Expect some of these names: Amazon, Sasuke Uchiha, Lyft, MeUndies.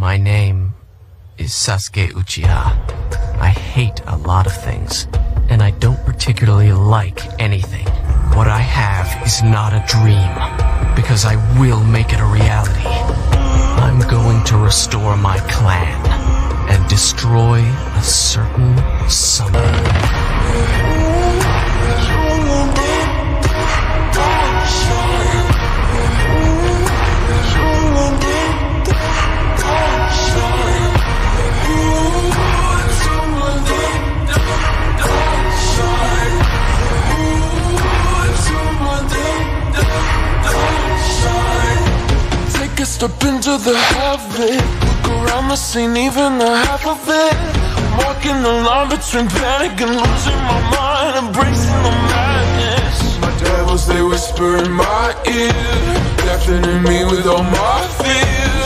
My name is Sasuke Uchiha. I hate a lot of things, and I don't particularly like anything. What I have is not a dream, because I will make it a reality. I'm going to restore my clan and destroy a certain something. Step into the heaven, look around the scene, even the half of it. I'm walking the line between panic and losing my mind, embracing the madness. My devils, they whisper in my ear, deafening me with all my fears.